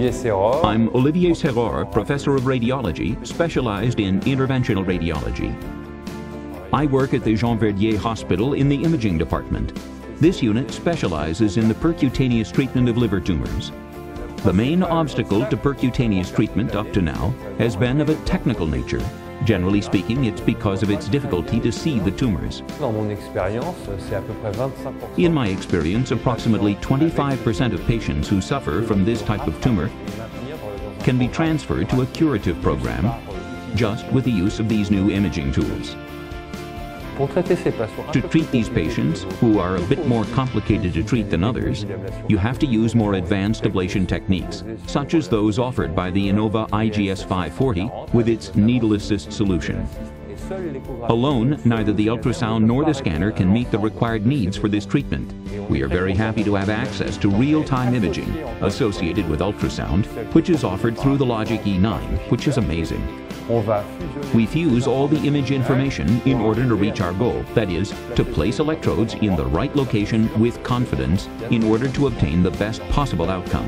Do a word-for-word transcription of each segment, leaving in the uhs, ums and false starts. Olivier Seror. I'm Olivier Seror, professor of radiology, specialized in interventional radiology. I work at the Jean Verdier Hospital in the imaging department. This unit specializes in the percutaneous treatment of liver tumors. The main obstacle to percutaneous treatment up to now has been of a technical nature. Generally speaking, it's because of its difficulty to see the tumors. In my experience, approximately twenty-five percent of patients who suffer from this type of tumor can be transferred to a curative program just with the use of these new imaging tools. To treat these patients, who are a bit more complicated to treat than others, you have to use more advanced ablation techniques, such as those offered by the Innova I G S five forty with its Needle Assist solution. Alone, neither the ultrasound nor the scanner can meet the required needs for this treatment. We are very happy to have access to real-time imaging associated with ultrasound, which is offered through the Logic E nine, which is amazing. We fuse all the image information in order to reach our goal, that is, to place electrodes in the right location with confidence in order to obtain the best possible outcome.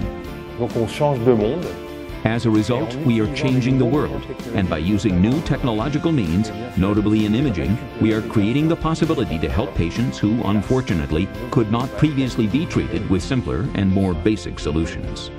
As a result, we are changing the world, and by using new technological means, notably in imaging, we are creating the possibility to help patients who, unfortunately, could not previously be treated with simpler and more basic solutions.